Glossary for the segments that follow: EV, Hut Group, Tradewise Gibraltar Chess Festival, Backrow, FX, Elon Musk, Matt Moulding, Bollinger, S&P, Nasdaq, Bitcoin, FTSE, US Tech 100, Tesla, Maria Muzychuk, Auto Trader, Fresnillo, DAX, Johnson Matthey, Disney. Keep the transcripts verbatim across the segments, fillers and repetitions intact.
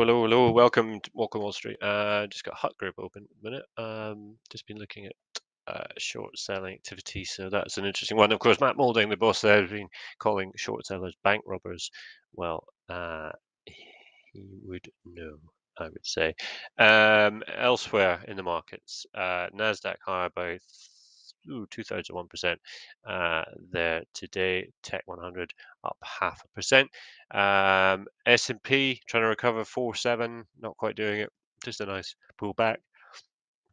hello, hello, hello. Welcome to Walk on Wall Street. Uh, just got Hut Group open a minute. Um, just been looking at uh, short selling activity, so that's an interesting one. Of course, Matt Moulding, the boss there, has been calling short sellers bank robbers. Well, uh, he would know, I would say. Um, elsewhere in the markets, uh, NASDAQ higher by Ooh, two thirds of one percent uh, there today. Tech one hundred up half a percent. Um, S and P trying to recover four seven, not quite doing it. Just a nice pullback.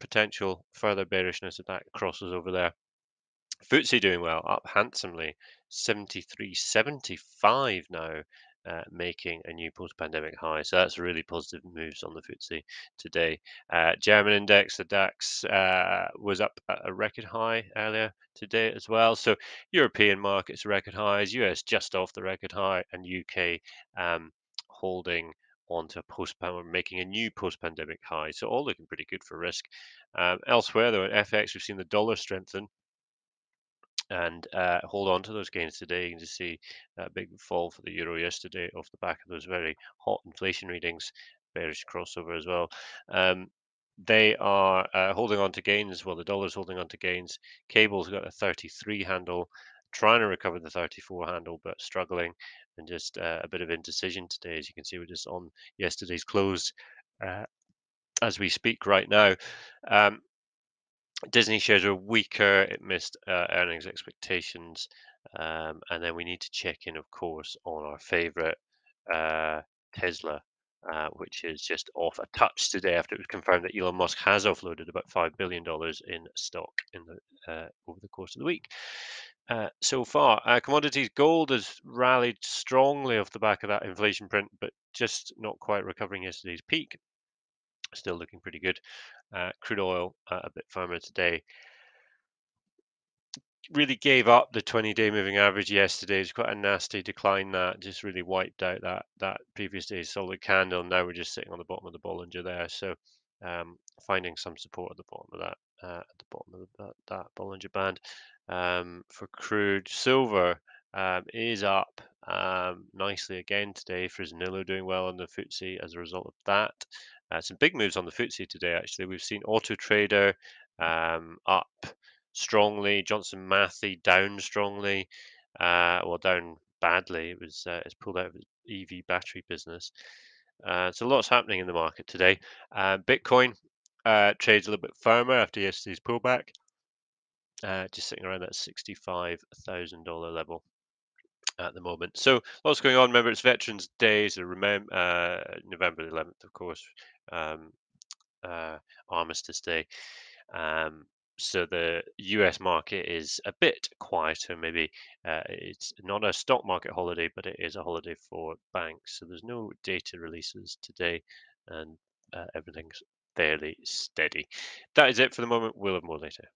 Potential further bearishness if that crosses over there. F T S E doing well, up handsomely, seventy-three seventy-five now, uh, making a new post-pandemic high. So that's really positive moves on the F T S E today. Uh, German index, the DAX, uh, was up at a record high earlier today as well. So European markets record highs, U S just off the record high, and U K um, holding onto a post-pandemic, making a new post-pandemic high. So all looking pretty good for risk. Um, elsewhere though, at F X, we've seen the dollar strengthen and uh, hold on to those gains today. You can just see a big fall for the euro yesterday off the back of those very hot inflation readings, bearish crossover as well. Um, they are uh, holding on to gains, well, the dollar's holding on to gains. Cable's got a thirty-three handle, trying to recover the thirty-four handle, but struggling, and just uh, a bit of indecision today. As you can see, we're just on yesterday's close uh, as we speak right now. Um, Disney shares are weaker, it missed uh, earnings expectations, um, and then we need to check in, of course, on our favorite uh, Tesla, uh, which is just off a touch today after it was confirmed that Elon Musk has offloaded about five billion dollars in stock in the, uh, over the course of the week. Uh, so far, uh, commodities, gold has rallied strongly off the back of that inflation print, but just not quite recovering yesterday's peak. Still looking pretty good. Uh, crude oil uh, a bit firmer today. Really gave up the twenty-day moving average yesterday. It's quite a nasty decline that just really wiped out that that previous day's solid candle. Now we're just sitting on the bottom of the Bollinger there. So um, finding some support at the bottom of that uh, at the bottom of the, that, that Bollinger band um, for crude. Silver um, is up um, nicely again today. Fresnillo doing well on the F T S E as a result of that. Uh, some big moves on the F T S E today, actually. We've seen Auto Trader um, up strongly, Johnson Matthey down strongly, uh, well, down badly. It was uh, it's pulled out of its E V battery business. Uh, so lots happening in the market today. Uh, Bitcoin uh, trades a little bit firmer after yesterday's pullback, uh, just sitting around that sixty-five thousand dollar level at the moment. So lots going on. Remember, it's Veterans Day, so remember uh, November eleventh, of course, um, uh, Armistice Day. Um, so the U S market is a bit quieter. Maybe uh, it's not a stock market holiday, but it is a holiday for banks. So there's no data releases today, and uh, everything's fairly steady. That is it for the moment. We'll have more later.